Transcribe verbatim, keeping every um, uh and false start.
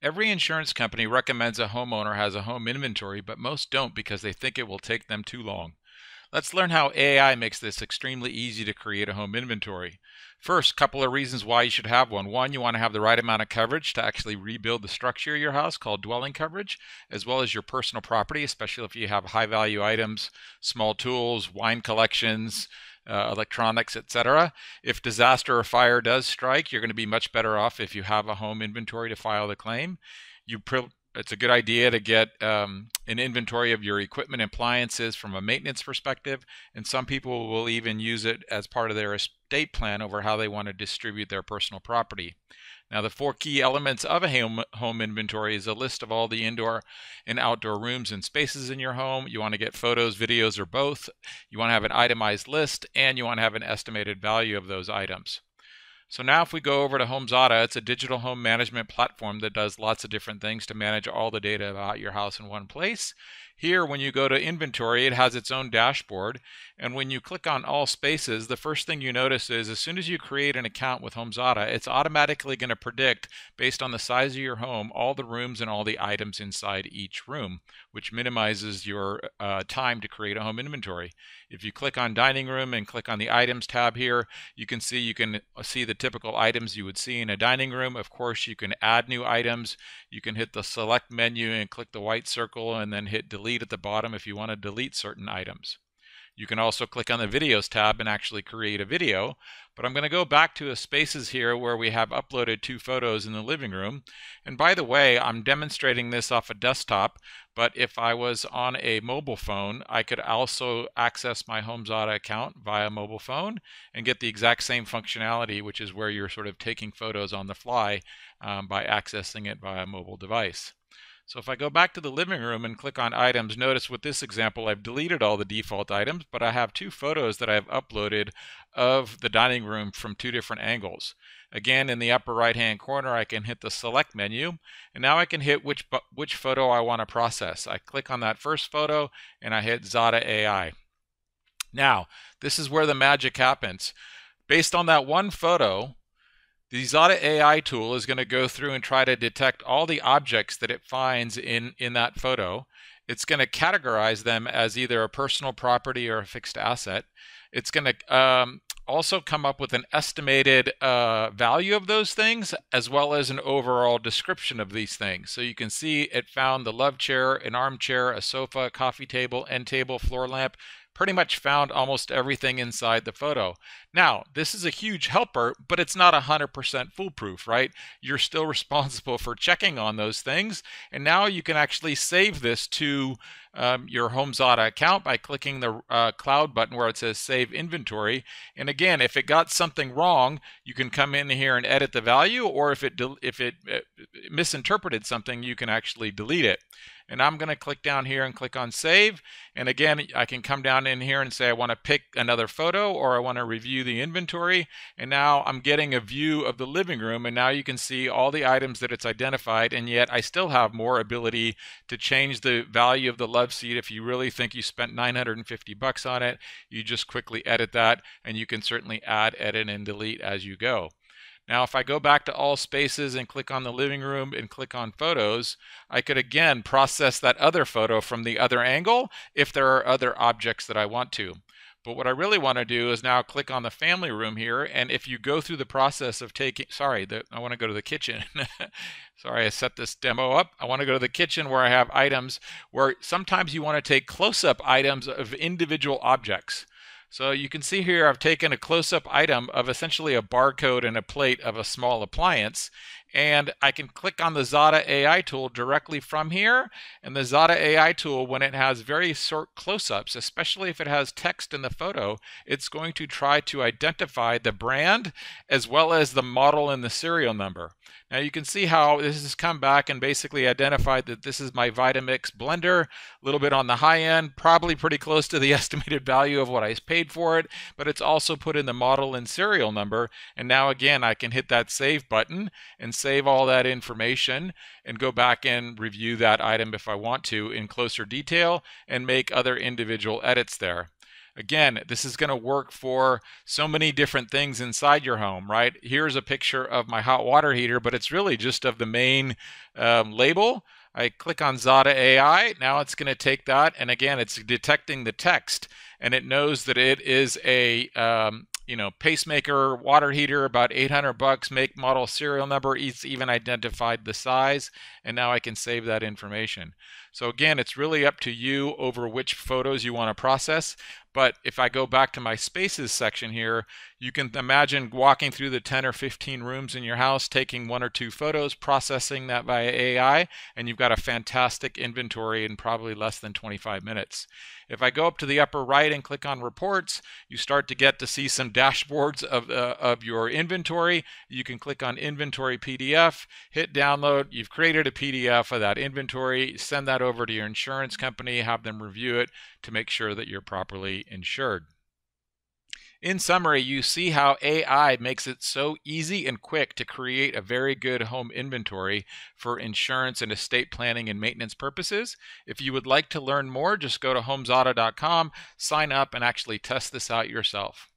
Every insurance company recommends a homeowner has a home inventory, but most don't because they think it will take them too long. Let's learn how A I makes this extremely easy to create a home inventory. First, couple of reasons why you should have one. One, you want to have the right amount of coverage to actually rebuild the structure of your house, called dwelling coverage, as well as your personal property, especially if you have high value items, small tools, wine collections, Uh, electronics, et cetera. If disaster or fire does strike, you're going to be much better off if you have a home inventory to file the claim. You pre- it's a good idea to get um, an inventory of your equipment and appliances from a maintenance perspective, and some people will even use it as part of their estate plan over how they want to distribute their personal property. Now, the four key elements of a home, home inventory is a list of all the indoor and outdoor rooms and spaces in your home. You want to get photos, videos, or both. You want to have an itemized list, and you want to have an estimated value of those items. So now if we go over to HomeZada, it's a digital home management platform that does lots of different things to manage all the data about your house in one place. Here, when you go to inventory, it has its own dashboard. And when you click on all spaces, the first thing you notice is as soon as you create an account with HomeZada, it's automatically going to predict, based on the size of your home, all the rooms and all the items inside each room, which minimizes your uh, time to create a home inventory. If you click on dining room and click on the items tab here, you can see you can see the typical items you would see in a dining room. Of course, you can add new items. You can hit the select menu and click the white circle and then hit delete at the bottom if you want to delete certain items. You can also click on the videos tab and actually create a video. But I'm going to go back to a spaces here where we have uploaded two photos in the living room. And by the way, I'm demonstrating this off a desktop, but if I was on a mobile phone, I could also access my HomeZada account via mobile phone and get the exact same functionality, which is where you're sort of taking photos on the fly um, by accessing it via a mobile device. So if I go back to the living room and click on items, notice with this example, I've deleted all the default items, but I have two photos that I've uploaded of the dining room from two different angles. Again, in the upper right-hand corner, I can hit the select menu, and now I can hit which, which photo I want to process. I click on that first photo, and I hit Zada A I. Now, this is where the magic happens. Based on that one photo, the Zada A I tool is going to go through and try to detect all the objects that it finds in, in that photo. It's going to categorize them as either a personal property or a fixed asset. It's going to um, also come up with an estimated uh, value of those things, as well as an overall description of these things. So you can see it found the love chair, an armchair, a sofa, a coffee table, end table, floor lamp, pretty much found almost everything inside the photo. Now, this is a huge helper, but it's not one hundred percent foolproof, right? You're still responsible for checking on those things. And now you can actually save this to um, your HomeZada account by clicking the uh, cloud button where it says Save Inventory. And again, if it got something wrong, you can come in here and edit the value, or if it, if it uh, misinterpreted something, you can actually delete it. And I'm going to click down here and click on Save. And again, I can come down in here and say I want to pick another photo, or I want to review the inventory. And now I'm getting a view of the living room. And now you can see all the items that it's identified. And yet I still have more ability to change the value of the love seat. If you really think you spent nine hundred fifty bucks on it, you just quickly edit that. And you can certainly add, edit, and delete as you go. Now, if I go back to all spaces and click on the living room and click on photos, I could again process that other photo from the other angle if there are other objects that I want to. But what I really want to do is now click on the family room here. And if you go through the process of taking, sorry, the, I want to go to the kitchen. Sorry, I set this demo up. I want to go to the kitchen where I have items where sometimes you want to take close-up items of individual objects. So you can see here I've taken a close-up item of essentially a barcode and a plate of a small appliance, and I can click on the Zada A I tool directly from here. And the Zada A I tool, when it has very short close-ups, especially if it has text in the photo, it's going to try to identify the brand as well as the model and the serial number. Now you can see how this has come back and basically identified that this is my Vitamix blender, a little bit on the high end, probably pretty close to the estimated value of what I paid for it, but it's also put in the model and serial number. And now again, I can hit that save button and save all that information and go back and review that item if I want to in closer detail and make other individual edits there. Again, this is going to work for so many different things inside your home, right? Here's a picture of my hot water heater, but it's really just of the main um, label. I click on Zada A I. Now it's going to take that, and again, it's detecting the text, and it knows that it is a um, you know, pacemaker water heater, about eight hundred bucks, make, model, serial number. It's even identified the size, and now I can save that information. So again, it's really up to you over which photos you want to process. But if I go back to my spaces section here, you can imagine walking through the ten or fifteen rooms in your house, taking one or two photos, processing that via A I, and you've got a fantastic inventory in probably less than twenty-five minutes. If I go up to the upper right and click on reports, you start to get to see some dashboards of, uh, of your inventory. You can click on inventory P D F, hit download. You've created a P D F of that inventory. Send that over to your insurance company, have them review it to make sure that you're properly insured. In summary, you see how A I makes it so easy and quick to create a very good home inventory for insurance and estate planning and maintenance purposes. If you would like to learn more, just go to HomeZada dot com, sign up, and actually test this out yourself.